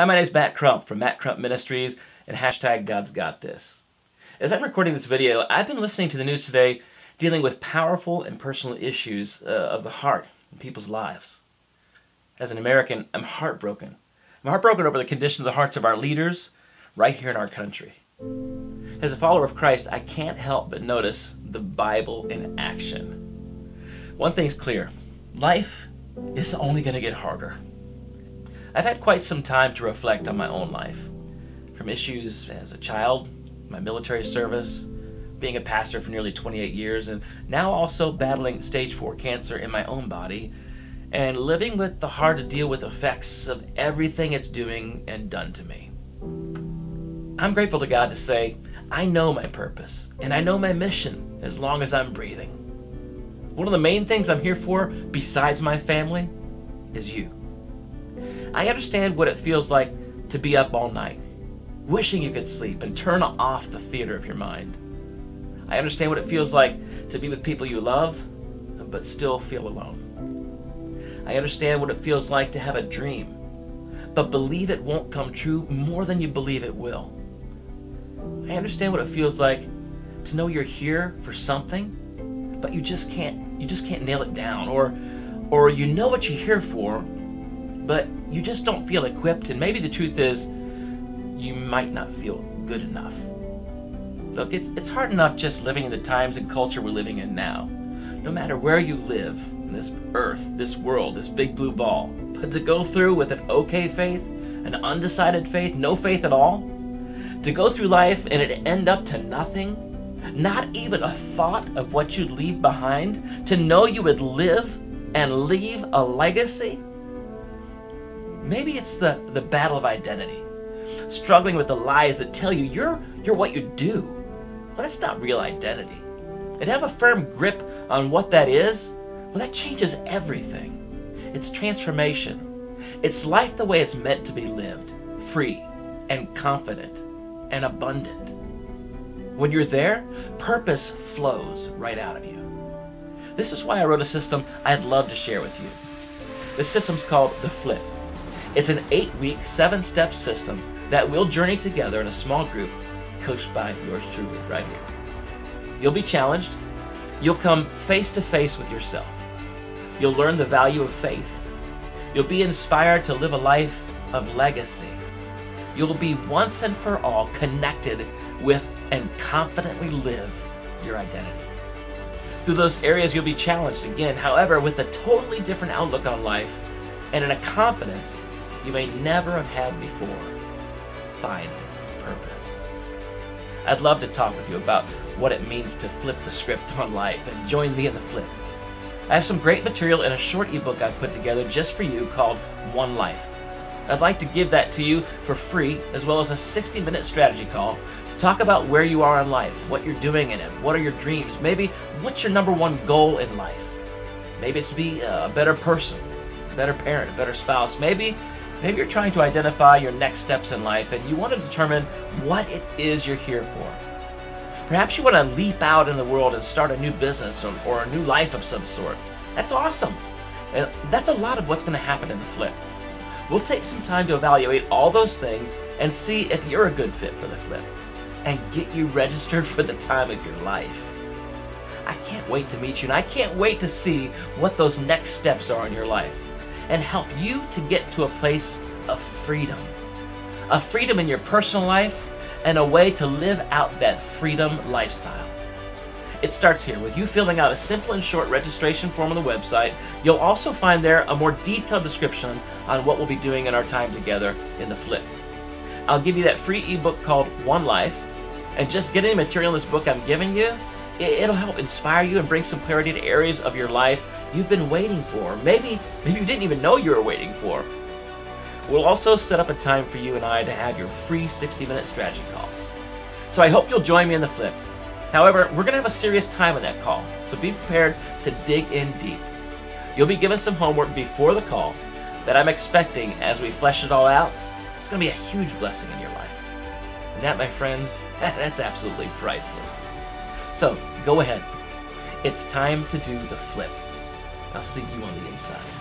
Hi, my name is Matt Crump from Matt Crump Ministries and hashtag God's Got This. As I'm recording this video, I've been listening to the news today dealing with powerful and personal issues of the heart in people's lives. As an American, I'm heartbroken. I'm heartbroken over the condition of the hearts of our leaders right here in our country. As a follower of Christ, I can't help but notice the Bible in action. One thing's clear, life is only going to get harder. I've had quite some time to reflect on my own life, from issues as a child, my military service, being a pastor for nearly 28 years, and now also battling stage 4 cancer in my own body, and living with the hard to deal with effects of everything it's doing and done to me. I'm grateful to God to say, I know my purpose, and I know my mission as long as I'm breathing. One of the main things I'm here for, besides my family, is you. I understand what it feels like to be up all night, wishing you could sleep and turn off the theater of your mind. I understand what it feels like to be with people you love, but still feel alone. I understand what it feels like to have a dream, but believe it won't come true more than you believe it will. I understand what it feels like to know you're here for something, but you just can't nail it down, or you know what you're here for, but you just don't feel equipped, and maybe the truth is you might not feel good enough. Look, it's hard enough just living in the times and culture we're living in now. No matter where you live, in this earth, this world, this big blue ball, but to go through with an okay faith, an undecided faith, no faith at all, to go through life and it end up to nothing, not even a thought of what you'd leave behind, to know you would live and leave a legacy. Maybe it's the battle of identity, struggling with the lies that tell you you're what you do. Well, that's not real identity. And have a firm grip on what that is, well, that changes everything. It's transformation. It's life the way it's meant to be lived, free and confident and abundant. When you're there, purpose flows right out of you. This is why I wrote a system I'd love to share with you. The system's called The Flip. It's an 8-week, 7-step system that we'll journey together in a small group coached by yours truly right here. You'll be challenged. You'll come face to face with yourself. You'll learn the value of faith. You'll be inspired to live a life of legacy. You'll be once and for all connected with and confidently live your identity. Through those areas, you'll be challenged again, however, with a totally different outlook on life and in a confidence you may never have had before. Find purpose. I'd love to talk with you about what it means to flip the script on life, and join me in The Flip. I have some great material in a short ebook I've put together just for you called One Life. I'd like to give that to you for free, as well as a 60-minute strategy call to talk about where you are in life, what you're doing in it, what are your dreams, maybe what's your #1 goal in life. Maybe it's to be a better person, a better parent, a better spouse. Maybe you're trying to identify your next steps in life and you want to determine what it is you're here for. Perhaps you want to leap out in the world and start a new business or a new life of some sort. That's awesome. And that's a lot of what's going to happen in The Flip. We'll take some time to evaluate all those things and see if you're a good fit for The Flip and get you registered for the time of your life. I can't wait to meet you, and I can't wait to see what those next steps are in your life, and help you to get to a place of freedom. A freedom in your personal life, and a way to live out that freedom lifestyle. It starts here with you filling out a simple and short registration form on the website. You'll also find there a more detailed description on what we'll be doing in our time together in The Flip. I'll give you that free ebook called One Life, and just getting the material in this book I'm giving you, it'll help inspire you and bring some clarity to areas of your life you've been waiting for. Maybe you didn't even know you were waiting for. We'll also set up a time for you and I to have your free 60-minute strategy call. So I hope you'll join me in The Flip. However, we're going to have a serious time on that call, so be prepared to dig in deep. You'll be given some homework before the call that I'm expecting as we flesh it all out. It's going to be a huge blessing in your life. And that, my friends, that's absolutely priceless. So go ahead. It's time to do The Flip. I'll see you on the inside.